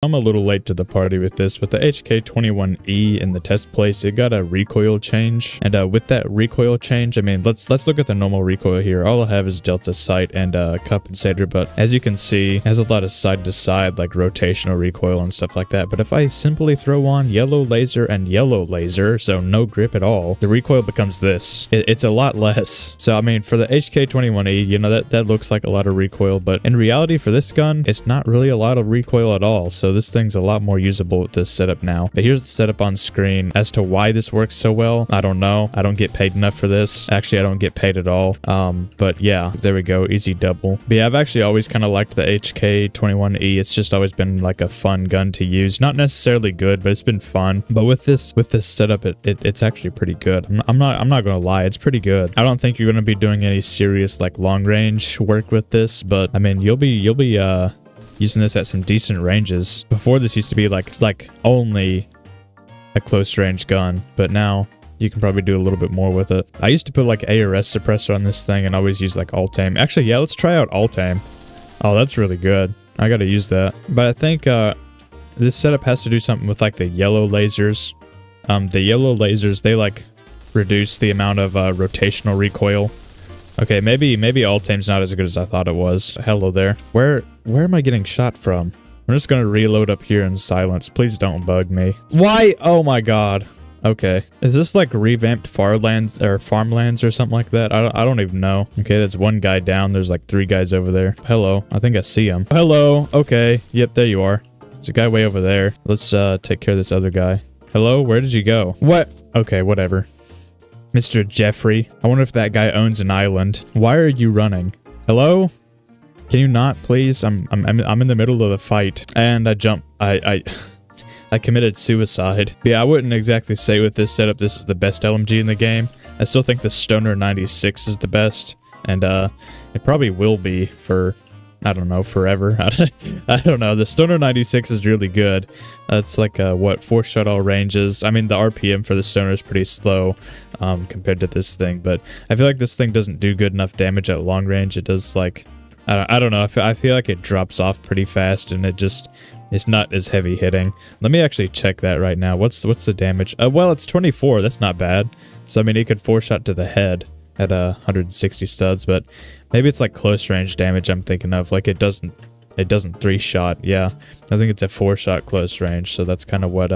I'm a little late to the party with this, but the HK21E in the test place, it got a recoil change. And with that recoil change, I mean, let's look at the normal recoil here. All I have is delta sight and compensator, but as you can see, it has a lot of side to side, like rotational recoil and stuff like that. But if I simply throw on yellow laser and yellow laser, so no grip at all, the recoil becomes this. It's a lot less. So I mean, for the HK21E, you know, that looks like a lot of recoil, but in reality for this gun, it's not really a lot of recoil at all. So this thing's a lot more usable with this setup now. But here's the setup on screen. As to why this works so well, I don't know. I don't get paid enough for this. Actually, I don't get paid at all. But yeah, there we go. Easy double. But yeah, I've actually always kind of liked the HK21E. It's just always been like a fun gun to use. Not necessarily good, but it's been fun. But with this setup, it's actually pretty good. I'm not gonna lie, it's pretty good. I don't think you're gonna be doing any serious like long range work with this, but I mean, you'll be using this at some decent ranges. Before, this used to be like, it's like only a close range gun, but now you can probably do a little bit more with it. I used to put like ARS suppressor on this thing and always use like alt aim. Actually, yeah, let's try out alt aim. Oh, that's really good. I gotta use that. But I think this setup has to do something with like the yellow lasers. The yellow lasers, they like reduce the amount of rotational recoil. Okay, maybe alt aim's not as good as I thought it was. Hello there. Where am I getting shot from? I'm just gonna reload up here in silence. Please don't bug me. Why? Oh my god. Okay. Is this like revamped farmlands or something like that? I don't even know. Okay, that's one guy down. There's like three guys over there. Hello. I think I see him. Hello. Okay. Yep, there you are. There's a guy way over there. Let's take care of this other guy. Hello? Where did you go? What? Okay, whatever. Mr. Jeffrey. I wonder if that guy owns an island. Why are you running? Hello? Can you not, please? I'm in the middle of the fight. And I jump. I committed suicide. But yeah, I wouldn't exactly say with this setup this is the best LMG in the game. I still think the Stoner 96 is the best. And it probably will be for, I don't know, forever. I don't know. The Stoner 96 is really good. It's like, what, 4 shot all ranges. I mean, the RPM for the Stoner is pretty slow compared to this thing, but I feel like this thing doesn't do good enough damage at long range. It does, like, I don't know. I feel like it drops off pretty fast, and it just, it's not as heavy hitting. Let me actually check that right now. What's the damage? Well, it's 24. That's not bad. So, I mean, it could 4-shot to the head at 160 studs, but maybe it's like close range damage I'm thinking of. Like it doesn't 3-shot. Yeah, I think it's a 4-shot close range, so that's kind of what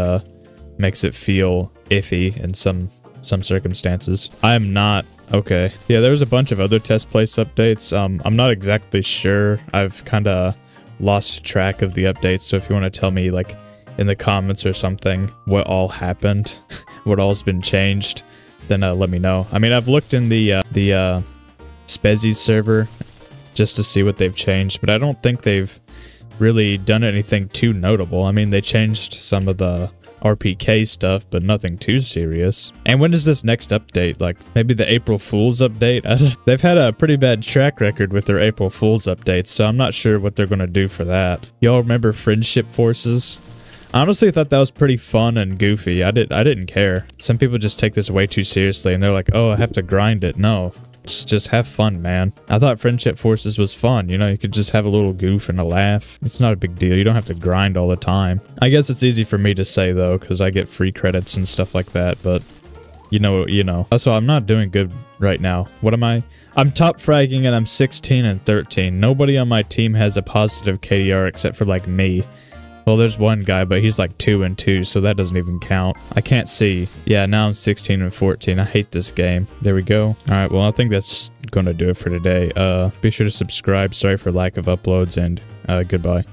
makes it feel iffy in some circumstances. I'm not okay. Yeah, there's a bunch of other test place updates. I'm not exactly sure. I've kind of lost track of the updates. So if you want to tell me like in the comments or something what all happened, what all's been changed, then let me know. I mean, I've looked in the Spezi server just to see what they've changed, but I don't think they've really done anything too notable. I mean, they changed some of the RPK stuff, but nothing too serious. And when is this next update? Like, maybe the April Fool's update? They've had a pretty bad track record with their April Fool's updates, so I'm not sure what they're gonna do for that. Y'all remember Friendship Forces? I honestly thought that was pretty fun and goofy. I didn't care. Some people just take this way too seriously, and they're like, oh, I have to grind it. No. Just have fun, man. I thought Friendship Forces was fun. You know, you could just have a little goof and a laugh. It's not a big deal. You don't have to grind all the time. I guess it's easy for me to say, though, because I get free credits and stuff like that, but you know. Also, I'm not doing good right now. What am I? I'm top fragging, and I'm 16 and 13. Nobody on my team has a positive KDR except for, like, me. Well, there's one guy, but he's like 2 and 2, so that doesn't even count. I can't see. Yeah, now I'm 16 and 14. I hate this game. There we go. All right, well, I think that's going to do it for today. Be sure to subscribe. Sorry for lack of uploads, and goodbye.